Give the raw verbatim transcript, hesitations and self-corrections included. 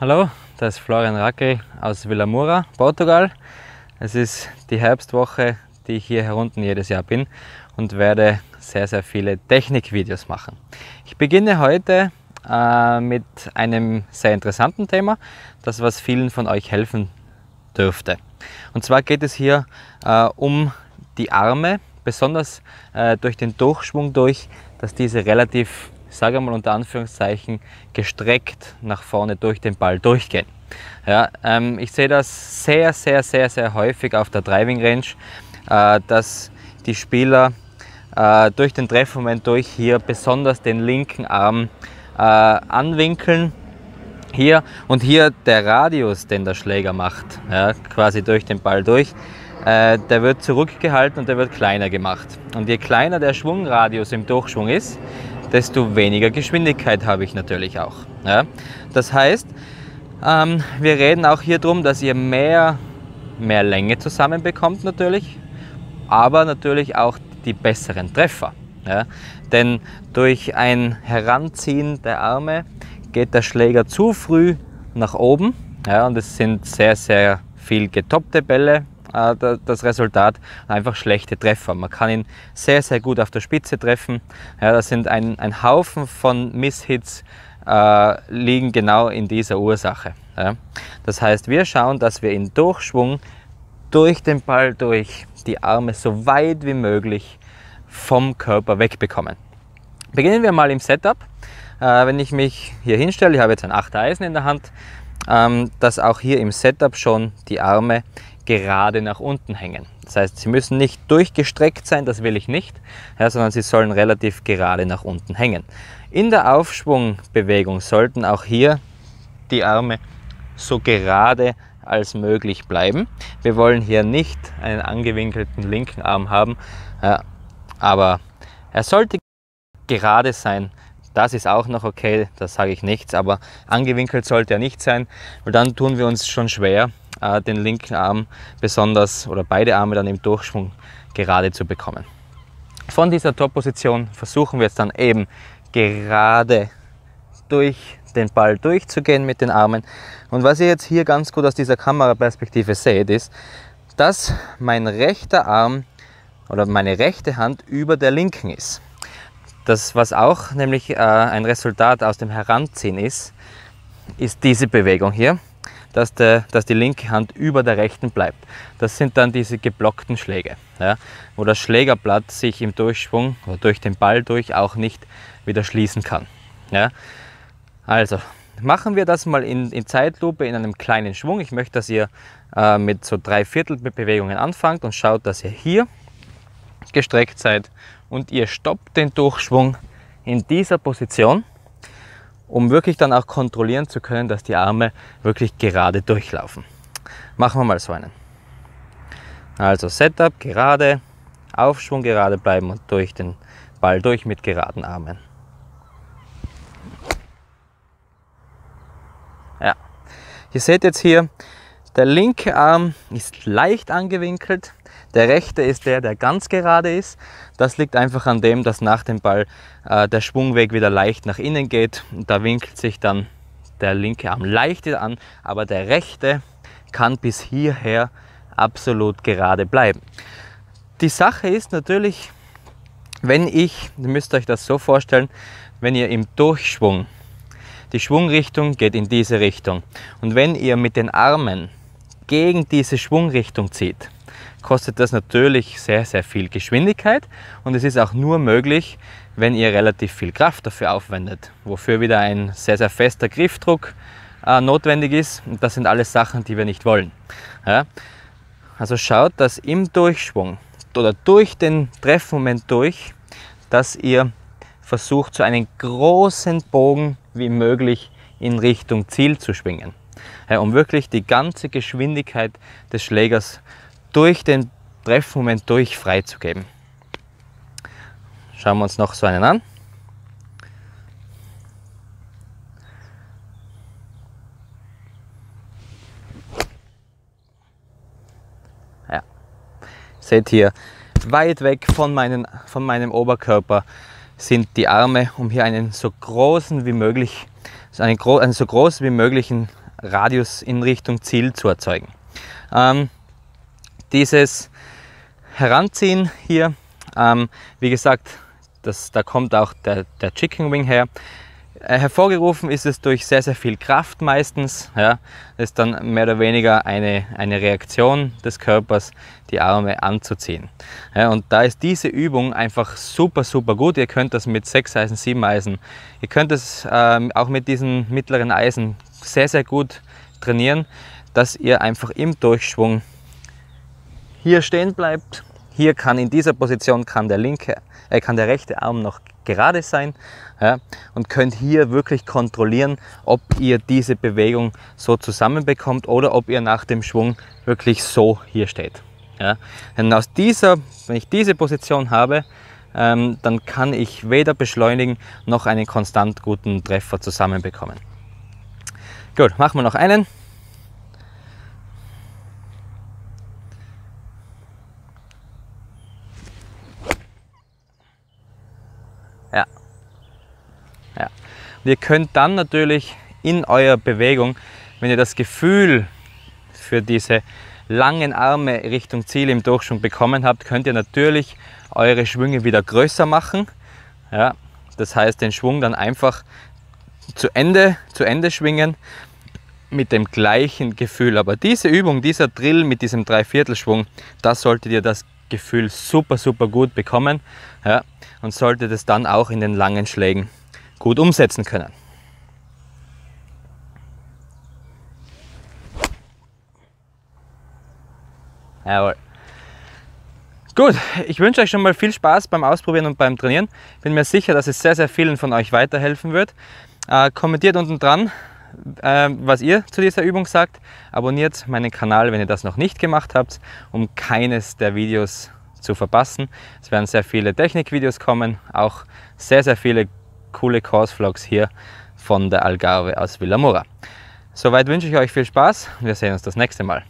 Hallo, das ist Florian Raggl aus Vilamoura, Portugal. Es ist die Herbstwoche, die ich hier herunten jedes Jahr bin und werde sehr, sehr viele Technikvideos machen. Ich beginne heute äh, mit einem sehr interessanten Thema, das was vielen von euch helfen dürfte. Und zwar geht es hier äh, um die Arme, besonders äh, durch den Durchschwung durch, dass diese relativ, sage ich mal unter Anführungszeichen, gestreckt nach vorne durch den Ball durchgehen. Ja, ähm, ich sehe das sehr, sehr, sehr, sehr häufig auf der Driving Range, äh, dass die Spieler äh, durch den Treffmoment durch hier besonders den linken Arm äh, anwinkeln. Hier und hier der Radius, den der Schläger macht, ja, quasi durch den Ball durch, äh, der wird zurückgehalten und der wird kleiner gemacht. Und je kleiner der Schwungradius im Durchschwung ist, desto weniger Geschwindigkeit habe ich natürlich auch. Ja. Das heißt, ähm, wir reden auch hier darum, dass ihr mehr, mehr Länge zusammenbekommt natürlich, aber natürlich auch die besseren Treffer. Ja. Denn durch ein Heranziehen der Arme geht der Schläger zu früh nach oben, ja, und es sind sehr, sehr viel getoppte Bälle. Das Resultat einfach schlechte Treffer. Man kann ihn sehr, sehr gut auf der Spitze treffen. Ja, das sind ein, ein Haufen von Misshits, äh, liegen genau in dieser Ursache. Ja. Das heißt, wir schauen, dass wir in Durchschwung durch den Ball durch die Arme so weit wie möglich vom Körper wegbekommen. Beginnen wir mal im Setup. Äh, wenn ich mich hier hinstelle, ich habe jetzt ein acht Eisen in der Hand, ähm, dass auch hier im Setup schon die Arme gerade nach unten hängen. Das heißt, sie müssen nicht durchgestreckt sein, das will ich nicht, ja, sondern sie sollen relativ gerade nach unten hängen. In der Aufschwungbewegung sollten auch hier die Arme so gerade als möglich bleiben. Wir wollen hier nicht einen angewinkelten linken Arm haben, ja, aber er sollte gerade sein. Das ist auch noch okay, da sage ich nichts, aber angewinkelt sollte er nicht sein, weil dann tun wir uns schon schwer, den linken Arm besonders oder beide Arme dann im Durchschwung gerade zu bekommen. Von dieser Top-Position versuchen wir jetzt dann eben gerade durch den Ball durchzugehen mit den Armen. Und was ihr jetzt hier ganz gut aus dieser Kameraperspektive seht, ist, dass mein rechter Arm oder meine rechte Hand über der linken ist. Das, was auch nämlich äh, ein Resultat aus dem Heranziehen ist, ist diese Bewegung hier, dass, der, dass die linke Hand über der rechten bleibt. Das sind dann diese geblockten Schläge, ja, wo das Schlägerblatt sich im Durchschwung oder durch den Ball durch auch nicht wieder schließen kann. Ja. Also machen wir das mal in, in Zeitlupe in einem kleinen Schwung. Ich möchte, dass ihr äh, mit so drei Viertel Bewegungen anfangt und schaut, dass ihr hier gestreckt seid und ihr stoppt den Durchschwung in dieser Position, um wirklich dann auch kontrollieren zu können, dass die Arme wirklich gerade durchlaufen. Machen wir mal so einen. Also Setup gerade, Aufschwung gerade bleiben und durch den Ball durch mit geraden Armen. Ja, ihr seht jetzt hier, der linke Arm ist leicht angewinkelt, der rechte ist der, der ganz gerade ist. Das liegt einfach an dem, dass nach dem Ball äh, der Schwungweg wieder leicht nach innen geht. Und da winkelt sich dann der linke Arm leicht wieder an, aber der rechte kann bis hierher absolut gerade bleiben. Die Sache ist natürlich, wenn ich, ihr müsst euch das so vorstellen, wenn ihr im Durchschwung, die Schwungrichtung geht in diese Richtung. Und wenn ihr mit den Armen gegen diese Schwungrichtung zieht, kostet das natürlich sehr, sehr viel Geschwindigkeit und es ist auch nur möglich, wenn ihr relativ viel Kraft dafür aufwendet, wofür wieder ein sehr, sehr fester Griffdruck äh, notwendig ist. Und das sind alles Sachen, die wir nicht wollen. Ja? Also schaut, dass im Durchschwung oder durch den Treffmoment durch, dass ihr versucht, so einen großen Bogen wie möglich in Richtung Ziel zu schwingen, ja, um wirklich die ganze Geschwindigkeit des Schlägers durch den Treffmoment durch freizugeben. Schauen wir uns noch so einen an. Ja. Seht hier, weit weg von, meinen, von meinem Oberkörper sind die Arme, um hier einen so großen wie möglich, einen, einen so großen wie möglichen Radius in Richtung Ziel zu erzeugen. Ähm, dieses Heranziehen hier, ähm, wie gesagt, das, da kommt auch der, der Chicken Wing her. Hervorgerufen ist es durch sehr, sehr viel Kraft meistens. Ja. Das ist dann mehr oder weniger eine, eine Reaktion des Körpers, die Arme anzuziehen. Ja, und da ist diese Übung einfach super, super gut. Ihr könnt das mit sechs Eisen, sieben Eisen, ihr könnt das ähm, auch mit diesen mittleren Eisen sehr, sehr gut trainieren, dass ihr einfach im Durchschwung hier stehen bleibt. Hier kann in dieser Position kann der linke, äh, kann der rechte Arm noch gerade sein, ja, und könnt hier wirklich kontrollieren, ob ihr diese Bewegung so zusammenbekommt oder ob ihr nach dem Schwung wirklich so hier steht. Ja. Denn aus dieser, wenn ich diese Position habe, ähm, dann kann ich weder beschleunigen noch einen konstant guten Treffer zusammenbekommen. Gut, machen wir noch einen. Ja. Ja. Und ihr könnt dann natürlich in eurer Bewegung, wenn ihr das Gefühl für diese langen Arme Richtung Ziel im Durchschwung bekommen habt, könnt ihr natürlich eure Schwünge wieder größer machen. Ja. Das heißt, den Schwung dann einfach zu Ende, zu Ende schwingen mit dem gleichen Gefühl. Aber diese Übung, dieser Drill mit diesem Dreiviertelschwung, das solltet ihr das Gefühl super, super gut bekommen, ja, und sollte das dann auch in den langen Schlägen gut umsetzen können. Jawohl. Gut, ich wünsche euch schon mal viel Spaß beim Ausprobieren und beim Trainieren. Bin mir sicher, dass es sehr, sehr vielen von euch weiterhelfen wird. Äh, kommentiert unten dran, äh, was ihr zu dieser Übung sagt. Abonniert meinen Kanal, wenn ihr das noch nicht gemacht habt, um keines der Videos zu verpassen. Es werden sehr viele Technikvideos kommen, auch sehr, sehr viele coole Course-Vlogs hier von der Algarve aus Vilamoura. Soweit wünsche ich euch viel Spaß. Wir sehen uns das nächste Mal.